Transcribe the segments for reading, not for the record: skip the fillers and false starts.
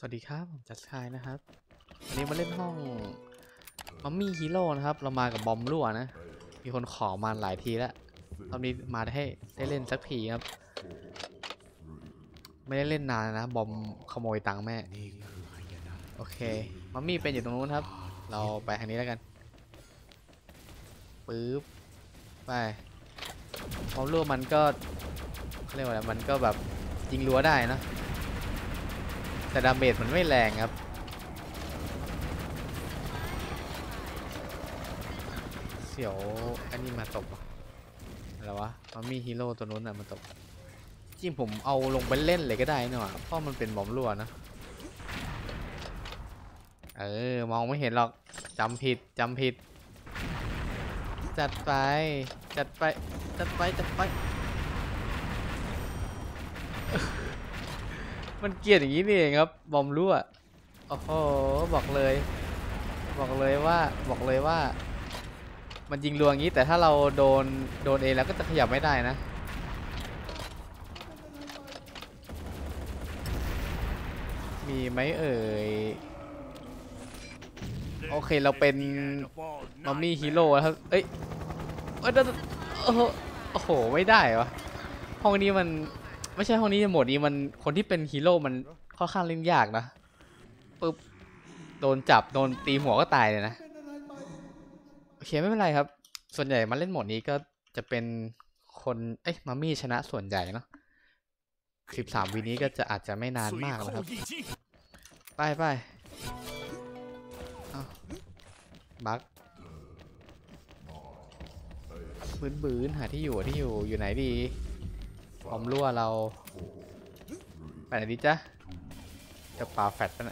สวัสดีครับผมจัสคายนะครับวันนี้มาเล่นห้องมัมมี่ฮีโร่นะครับเรามากับบอมรั่วนะมีคนขอมาหลายทีแล้วตอนนี้มาให้ได้เล่นสักทีครับไม่ได้เล่นนานนะบอมขโมยตังค์แม่โอเคมัมมี่เป็นอยู่ตรงนู้นครับเราไปทางนี้แล้วกันปึ๊บไปบอมรั่วมันก็เขาเรียกว่าอะไรมันก็แบบยิงรั้วได้นะแต่ดาเมจมันไม่แรงครับเสียวอันนี้มาตกอะไรวะมันมีฮีโร่ตัวนู้นน่ะมาตกจริงผมเอาลงไปเล่นเลยก็ได้เนาะเพราะมันเป็นบอมรั่วนะมองไม่เห็นหรอกจำผิดจัดไปมันเกลียดอย่างนี้นี่เองครับบอมรั่วโอ้โหบอกเลยว่ามันยิงรัวอย่างนี้แต่ถ้าเราโดนเองแล้วก็จะขยับไม่ได้นะมีไหมเอ่ยโอเคเราเป็นมัมมี่ฮีโร่แล้วเอ้ยโอ้โหไม่ได้วะห้องนี้มันไม่ใช่ห้องนี้โหมดนี้มันคนที่เป็นฮีโร่มันค่อนข้างเล่นยากนะปึ๊บโดนจับโดนตีหัวก็ตายเลยนะโอเคไม่เป็นไรครับส่วนใหญ่มาเล่นโหมดนี้ก็จะเป็นคนมัมมี่ชนะส่วนใหญ่เนาะ13วินี้ก็จะอาจจะไม่นานมากนะครับไปบักบื้นหาที่อยู่อยู่ไหนดีบอมรั่วเราไปไหนดีจ๊ะจะปาแฟตไปไหน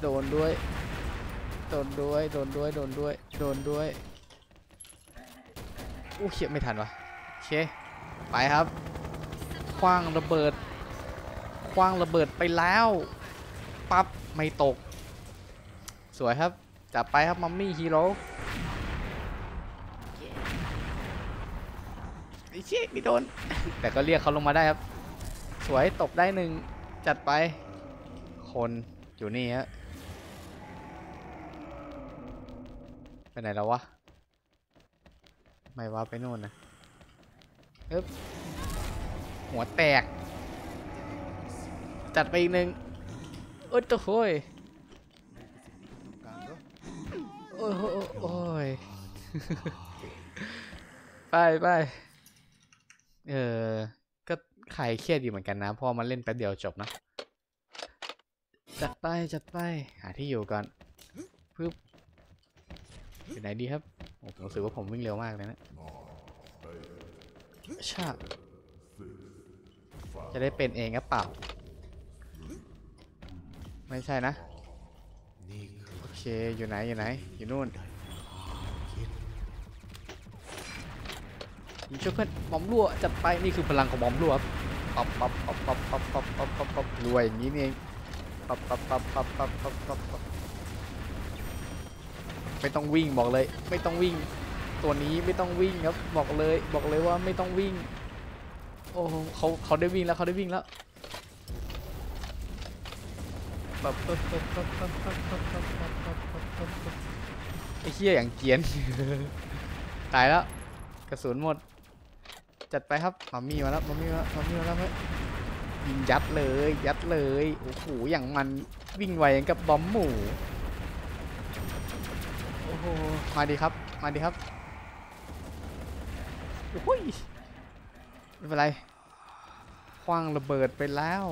โดนด้วยอู้เขี่ยไม่ทันวะโอเคไปครับคว้างระเบิดไปแล้วปั๊บไม่ตกสวยครับจับไปครับมัมมี่ฮีโร่ไอ้เชี่ยไม่โดนแต่ก็เรียกเขาลงมาได้ครับสวยตบได้หนึ่งจัดไปคนอยู่นี่ฮะไปไหนแล้ววะไม่ว่าไปโน่นนะหัวแตกจัดไปอีกหนึ่งตัวโค้ยโอ้ย ไปก็ใครเครียดดีเหมือนกันนะพอมันเล่นแป๊บเดียวจบนะจัดไปหาที่อยู่ก่อนปึ๊บอยู่ไหนดีครับผมรู้สึกว่าผมวิ่งเร็วมากเลยนะชาจะได้เป็นเองก็เปล่าไม่ใช่นะโอเคอยู่ไหนอยู่นู่นยิงช่วยเพื่อนบอมรั่วจัดไปนี่คือพลังของบอมรั่วปั๊บรวยอย่างนี้นี่เองปั๊บไม่ต้องวิ่งบอกเลยไม่ต้องวิ่งตัวนี้ไม่ต้องวิ่งครับบอกเลยว่าไม่ต้องวิ่งโอ้เขาได้วิ่งแล้วไอ้เหี้ยอย่างเกียนตายแล้วกระสุนหมดจัดไปครับมัมมี่มาแล้วยิงยัดเลยโอ้โหอย่างมันวิ่งไวอย่างกับบอมหมูโอ้โหมาดีครับโอ้ยไม่เป็นไรคว้างระเบิดไปแล้ว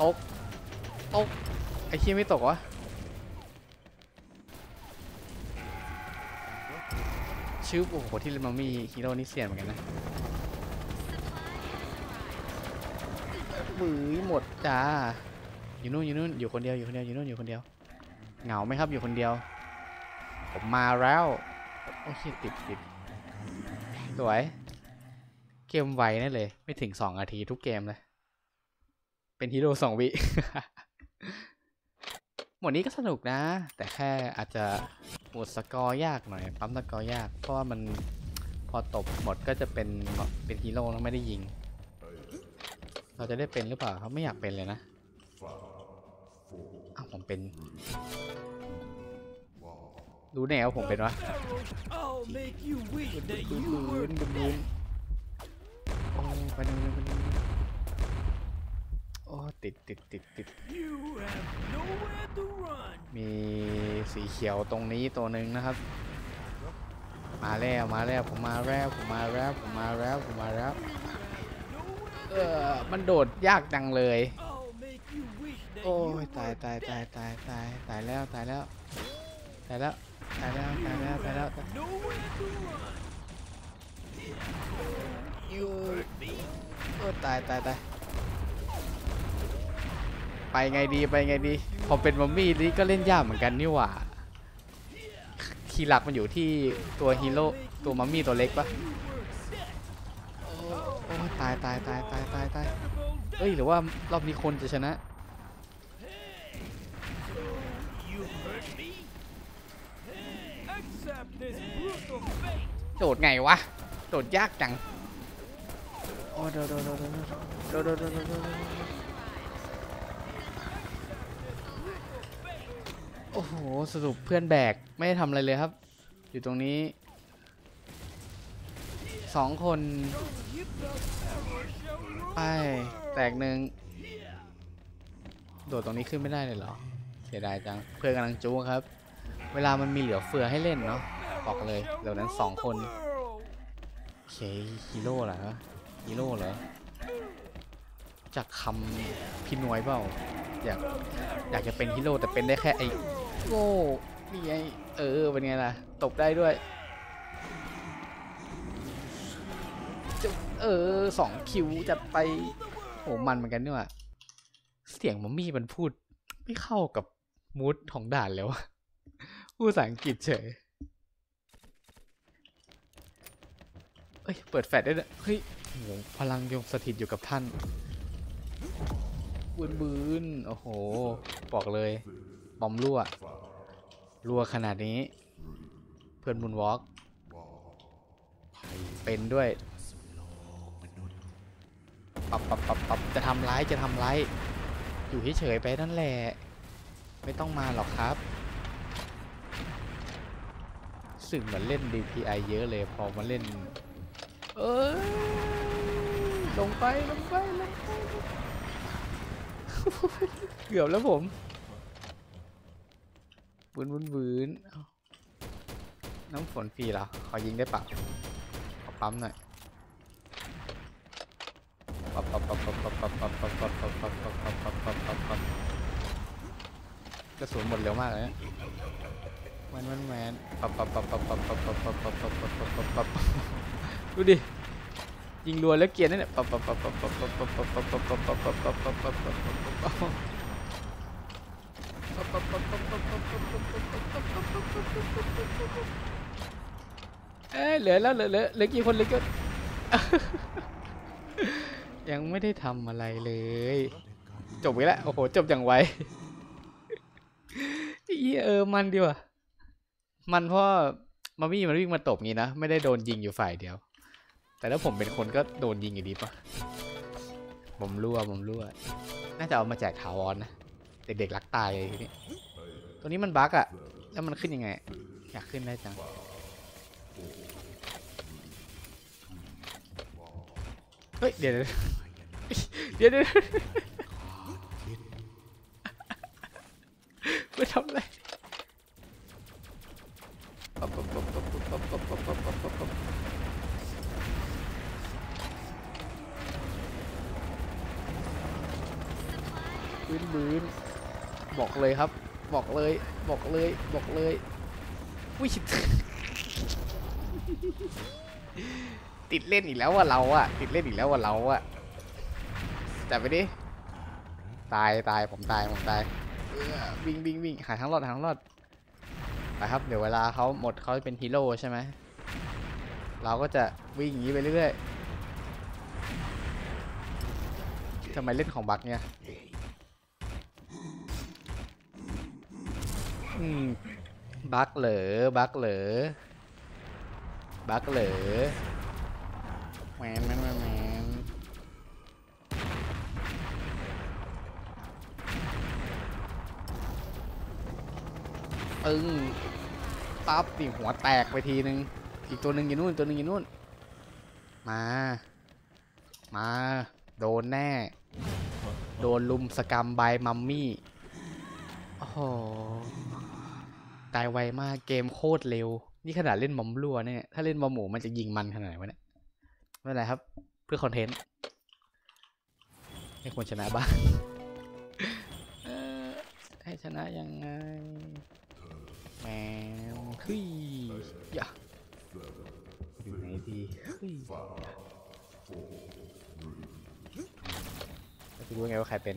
ตกไอ้เหี้ยไม่ตกวะชื่อโอ้โหที่เล่นมัมมี่ฮีโร่นี่เสี่ยงเหมือนกันนะมือหมดจ้าอยู่นู่นอยู่คนเดียวเหงาไหมครับอยู่คนเดียวผมมาแล้วโอ้ยติดสวยเกมไวนั่นเลยไม่ถึง2นาทีทุกเกมเลยเป็นฮีโร่2วิหมดนี้ก็สนุกนะแต่แค่อาจจะหมดสกอร์ยากหน่อยปั๊มสกอร์ยากเพราะว่ามัน พอตบหมดก็จะเป็นฮีโร่แล้วไม่ได้ยิงเราจะได้เป็นหรือเปล่าเขาไม่อยากเป็นเลยนะอ้าวผมเป็นรู้แนวผมเป็นวะดูโอ้ไปเร็วๆโอ้ติดมีสีเขียวตรงนี้ตัวหนึ่งนะครับมาแล้วผมมาแล้วมันโดดยากจังเลยโอ้ยตายแล้วตายไปไงดีพอเป็นมัมมี่นี่ก็เล่นยากเหมือนกันนี่หว่าคีย์หลักมันอยู่ที่ตัวฮีโร่ตัวมัมมี่ตัวเล็กปะโอ้ตายเอ้ยหรือว่ารอบนี้คนจะชนะโดดไงวะโดดยากจังโอ้โอ้โหสรุปเพื่อนแบกไม่ได้ทำอะไรเลยครับอยู่ตรงนี้2 คนไปแตกหนึ่งโดดตรงนี้ขึ้นไม่ได้เลยเหรอเสียดายจังเพื่อนกำลังจู้ครับเวลามันมีเหลือเฟือให้เล่นเนาะบอกเลยเหล่านั้น2 คนโอเคฮีโร่เหรอจากคำพี่นวยเปล่าอยากจะเป็นฮีโร่แต่เป็นได้แค่ไอ้โง่นี่ไงเป็นไงล่ะตบได้ด้วย2 คิวจะไปโหมันเหมือนกันด้วยเสียงมัมมี่มันพูดไม่เข้ากับมูดของด่านแล้วพูดภาษาอังกฤษเฉยเอ้ยเปิดแฟลชได้เลยเฮ้ยพลังยงสถิตอยู่กับท่านบืนโอ้โหบอกเลยบอมรั่วขนาดนี้เพื่อนบุญวอล์กเป็นด้วยปับจะทำร้ายอยู่เฉยๆไปนั่นแหละไม่ต้องมาหรอกครับซึ่งมันเล่น DPI เยอะเลยพอมาเล่นลงไปเกือบแล้วผมบืนน้ำฝนฟรีเหรอขอยิงได้ปะขอปั๊มหน่อยปั๊บกระสุนหมดเร็วมากเลยแมนปั๊บดูดิยิงรัวแล้วเกียร์นั่นแหละเหลือกี่คนเลยก็ยังไม่ได้ทำอะไรเลยจบไปแล้วโอ้โหจบอย่างไวมันดีว่ะมันเพราะมัมมี่มันวิ่งมาตบงี้นะไม่ได้โดนยิงอยู่ฝ่ายเดียวแต่ถ้าผมเป็นคนก็โดนยิงอยู่ดีป่ะผมรั่วน่าจะเอามาแจกถาวร นะเด็กๆรักตายทีนี้ตัวนี้มันบั๊กอะแล้วมันขึ้นยังไงอยากขึ้นได้จังเฮ้ยเดี๋ยวไม่ทำอะไรบื้นบอกเลยครับบอกเลยอุ้ยติดเล่นอีกแล้วว่าเราอะจับไปดิตายผมตายวิ่งหาทางรอดไปครับเดี๋ยวเวลาเขาหมดเขาจะเป็นฮีโร่ใช่ไหมเราก็จะวิ่งอย่างนี้ไปเรื่อยๆทำไมเล่นของบักเนี่ยบักเหลือ บักเหลือแมนแมนแมนตึงตับตีหัวแตกไปทีนึงอีกตัวหนึ่งอยู่นู่นตัวหนึ่งอยู่นู่นมาโดนแน่โดนลุมสกรรมบายมัมมี่โอ้โหตายไวมากเกมโคตรเร็วนี่ขนาดเล่นมอมลัวเนี่ยถ้าเล่นมอมหมูมันจะยิงมันขนาดไหนวะเนี่ยไม่เป็นไรครับเพื่อคอนเทนต์ให้คนชนะบ้างให้ชนะยังไงแมวขึ้ยอย่าอยู่ไหนดีขึ้ยแล้วจะรู้ไงว่าใครเป็น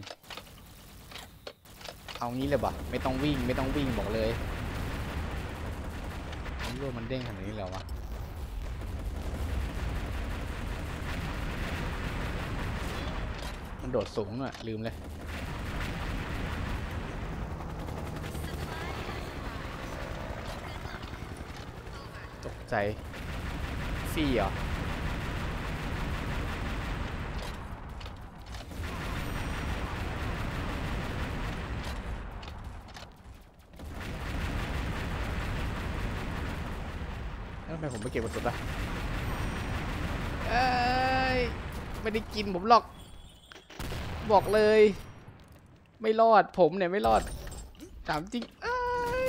เอางี้เลยบ่ะไม่ต้องวิ่งไม่ต้องวิ่งบอกเลยมันรั่วมันเด้งขนาดนี้แล้ววะมันโดดสูงอ่ะลืมเลยตกใจสี่เหรอทำไมผมไม่เก็บกระสุนล่ะเอ้ยไม่ได้กินผมหรอกบอกเลยไม่รอดผมเนี่ยไม่รอดถามจริงเอ้ย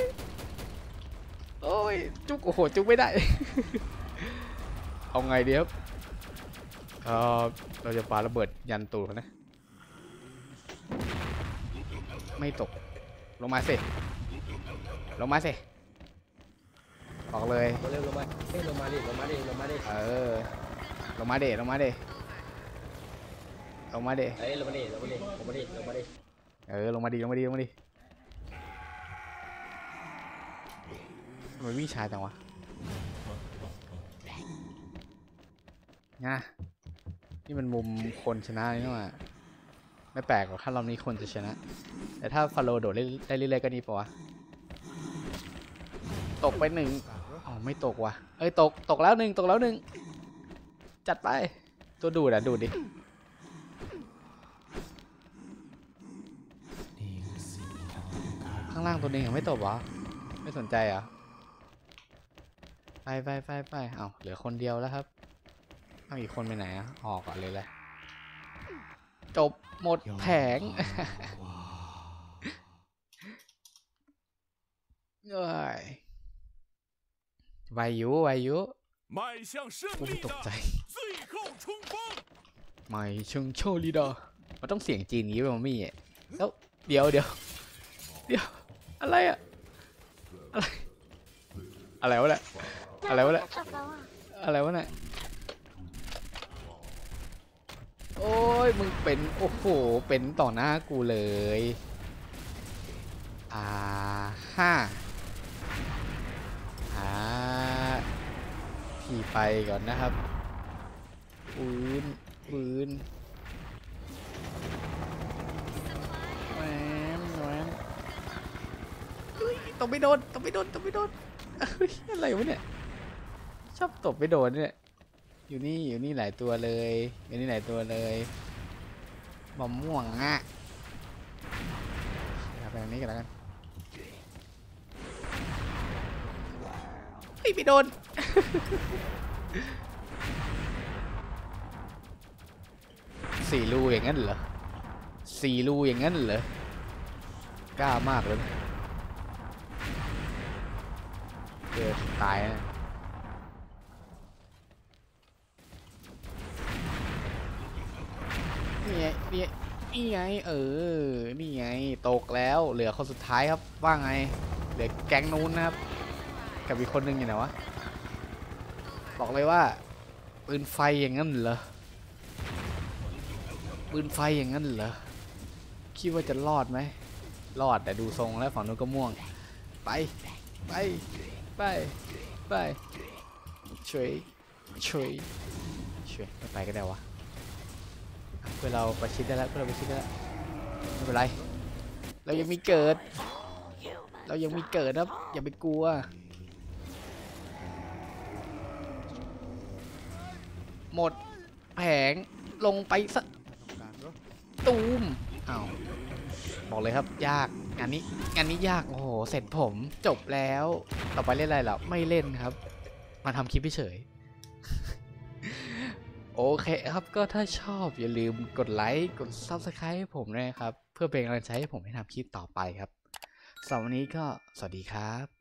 โอ้ยจุกโอ้โหจุกไม่ได้ เอาไงดีครับเราจะปาระเบิดยันตูดนะไม่ตกลงมาสิลงมาสิออกเลยเร็วลงมาเร็วลงมาดิลงมาดิลงมาดิลงมาดิลงมาดิลงมาดิลงมาดิลงมาดิลงมาดิลงมาดิลงมาดิลงมาดิลงมาดิมันวิ่งช้าจังวะนะนี่มันมุมคนชนะนี่นะว่าไม่แปลกหรอกถ้ารอบนี้คนจะชนะแต่ถ้าฟาโลโดดได้เรื่อยๆก็ดีป่ะวะตกไปหนึ่งอ๋อไม่ตกว่ะเอ้ยตกแล้วหนึ่งตกแล้วหนึ่งจัดไปตัวดูดอ่ะดูดิข้างล่างตัวนึงยังไม่ตกวะไม่สนใจอ่ะไปเอาเหลือคนเดียวแล้วครับเอาอีกคนไปไหนอ่ะออกก่อนเลยแหละจบหมดแผง เหนื่อยวายุผมตกใจไม่เชิงโชลีดอมันต้องเสียงจีนงี้ป่ะมัมมี่แล้วเดี๋ยวอะไรอะอะไรวะเนี่ยโอ้ยมึงเป็นโอ้โหเป็นต่อหน้ากูเลยฮ่าขี่ไปก่อนนะครับปืนแหวนตบไม่โดนอะไรวะเนี่ยชอบตบไม่โดนเนี่ยอยู่นี่หลายตัวเลยบอมม่วงอ่ะไปแบบนี้กันแล้วกันไม่โดน สี่รูอย่างนั้นเหรอกล้ามากเลยเจอตายนะนี่ไงนี่ไงตกแล้วเหลือคนสุดท้ายครับว่าไงเหลือแก๊งนู้นนะครับกับอีกคนนึงอยู่ไหนวะบอกเลยว่าปืนไฟอย่างนั้นเหรอคิดว่าจะรอดไหมรอดแต่ดูทรงแล้วฝั่งนู้นก็ม่วงไปช่วยไปก็ได้วะเพื่อเราประชิดได้แล้วไม่เป็นไรเรายังมีเกิดนะอย่าไปกลัว หมดแผงลงไปสักตูมเอาบอกเลยครับยากงานนี้ยากโอ้โหเสร็จผมจบแล้วต่อไปเล่นอะไรหรอไม่เล่นครับมาทำคลิปเฉยโอเคครับก็ถ้าชอบอย่าลืมกดไลค์กด Subscribe ให้ผมด้วยนะครับเพื่อเป็นกำลังใจให้ผมได้ทำคลิปต่อไปครับสำหรับวันนี้ก็สวัสดีครับ